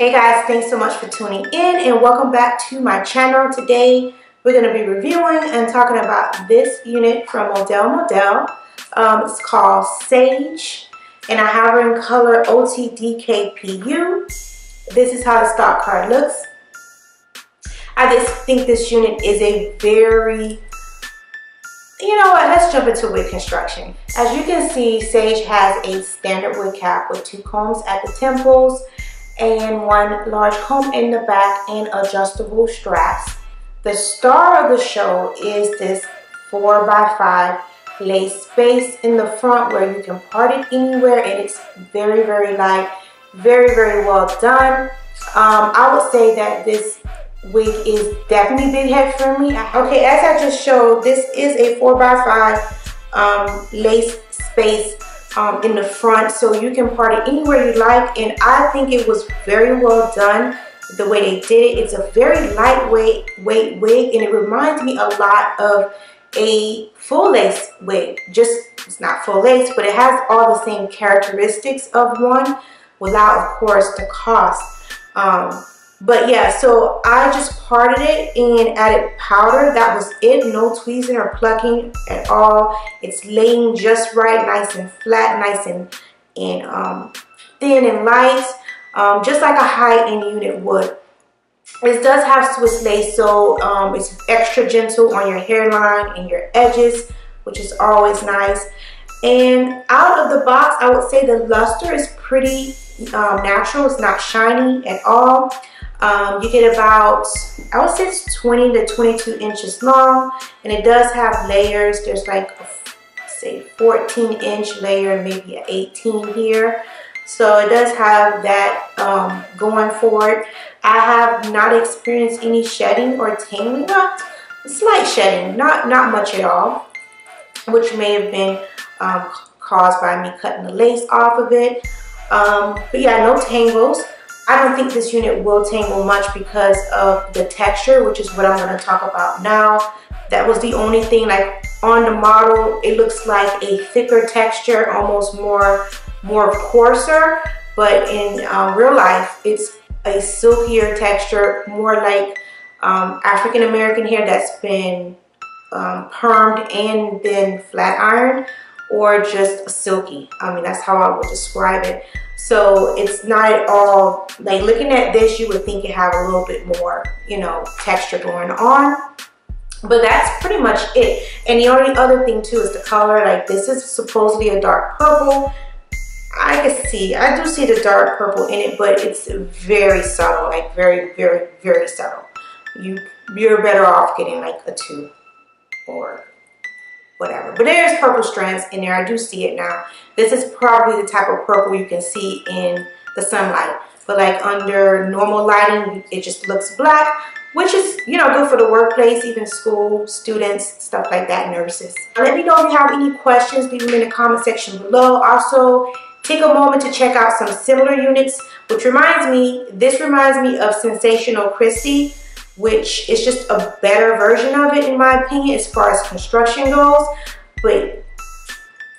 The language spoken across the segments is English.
Hey guys, thanks so much for tuning in and welcome back to my channel. Today we're going to be reviewing and talking about this unit from Model Model. It's called Sage and I have her in color OTDKPU. This is how the stock card looks. I just think this unit is a very, you know what, let's jump into wig construction. As you can see, Sage has a standard wig cap with two combs at the temples and one large comb in the back and adjustable straps. The star of the show is this 4x5 lace space in the front where you can part it anywhere, and it's very, very light, very, very well done. I would say that this wig is definitely big head friendly. Okay, as I just showed, this is a 4x5 lace space in the front, so you can part it anywhere you like, and I think it was very well done the way they did it. It's a very lightweight wig, and it reminds me a lot of a full lace wig. Just, it's not full lace, but it has all the same characteristics of one without, of course, the cost. But yeah, so I just parted it and added powder. That was it. No tweezing or plucking at all. It's laying just right, nice and flat, nice and thin and light, just like a high-end unit would. It does have Swiss lace, so it's extra gentle on your hairline and your edges, which is always nice. And out of the box, I would say the luster is pretty natural. It's not shiny at all. You get about, I would say it's 20 to 22 inches long, and it does have layers. There's like a, say, 14 inch layer, maybe an 18 here. So it does have that going for it. I have not experienced any shedding or tangling, not slight shedding, not much at all, which may have been caused by me cutting the lace off of it. But yeah, no tangles. I don't think this unit will tangle much because of the texture, which is what I'm going to talk about now. That was the only thing. Like on the model, it looks like a thicker texture, almost more coarser, but in real life, it's a silkier texture, more like African American hair that's been permed and then flat ironed, or just silky. I mean, that's how I would describe it. So it's not at all, like looking at this, you would think it had a little bit more, you know, texture going on. But that's pretty much it. And the only other thing too is the color. Like this is supposedly a dark purple. I do see the dark purple in it, but it's very subtle, like very, very, very subtle. You're better off getting like a 2 or whatever. But there's purple strands in there. I do see it now. This is probably the type of purple you can see in the sunlight. But like under normal lighting, it just looks black, which is, you know, good for the workplace, even school, students, stuff like that, nurses. Let me know if you have any questions. Leave them in the comment section below. Also, take a moment to check out some similar units, which reminds me, this reminds me of Sensationnel Christie, which is just a better version of it in my opinion as far as construction goes. But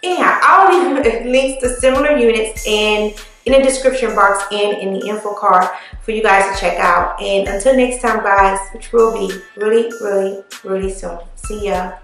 anyhow, I'll leave links to similar units in the description box and in the info card for you guys to check out. And until next time guys, which will be really, really, really soon. See ya.